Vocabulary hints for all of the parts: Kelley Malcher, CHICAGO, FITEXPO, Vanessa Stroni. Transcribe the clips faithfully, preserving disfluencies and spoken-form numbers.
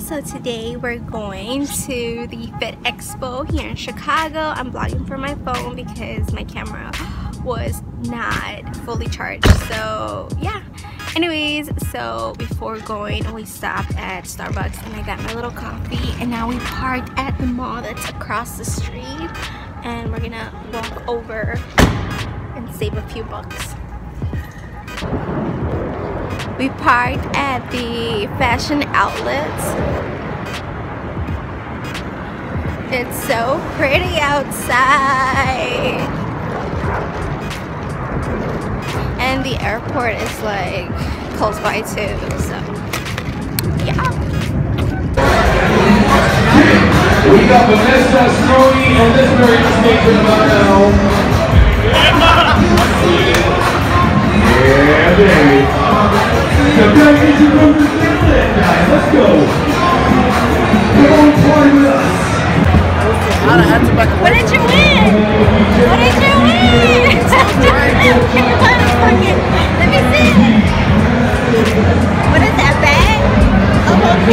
guys, so today we're going to the FITEXPO here in Chicago. I'm vlogging from my phone because my camera was not fully charged, so yeah. Anyways, so before going, we stopped at Starbucks and I got my little coffee, and now we parked at the mall that's across the street, and we're gonna walk over and save a few bucks. We parked at the fashion outlets. It's so pretty outside. And the airport is like close by too, so yeah. We got Vanessa Stroni and this very station about now. Yeah, baby. Now guys, get your room to stand there, guys. Let's go. Come on, party with us. What did you win? What did you win? Let me see. What is that bag?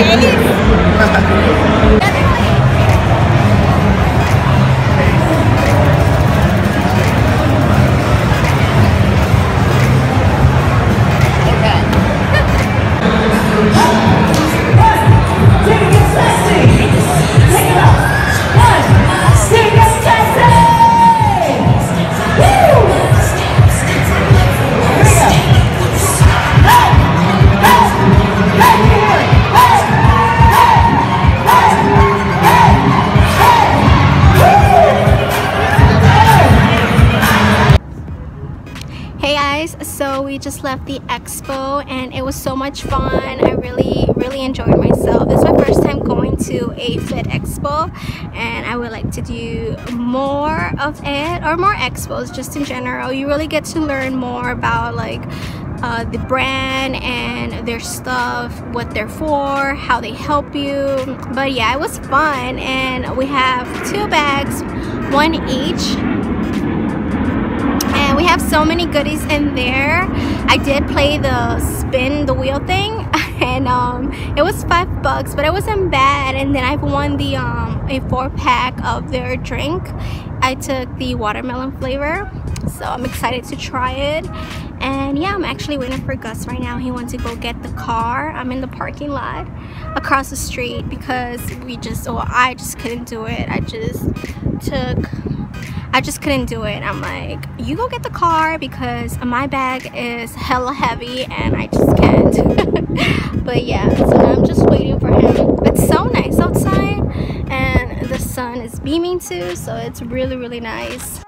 A whole . So we just left the expo and it was so much fun. I really really enjoyed myself. This is my first time going to a FITEXPO and I would like to do more of it, or more expos just in general. You really get to learn more about like uh, the brand and their stuff, what they're for, how they help you. But yeah, it was fun, and we have two bags, one each. We have so many goodies in there. I did play the spin the wheel thing, and um, it was five bucks, but it wasn't bad. And then I won the um, a four pack of their drink. I took the watermelon flavor, so I'm excited to try it. And yeah, I'm actually waiting for Gus right now. He wants to go get the car. I'm in the parking lot across the street because we just, well, I just couldn't do it. I just took. I just couldn't do it. I'm like, you go get the car because my bag is hella heavy and I just can't. But yeah, so I'm just waiting for him. It's so nice outside and the sun is beaming too, so it's really, really nice.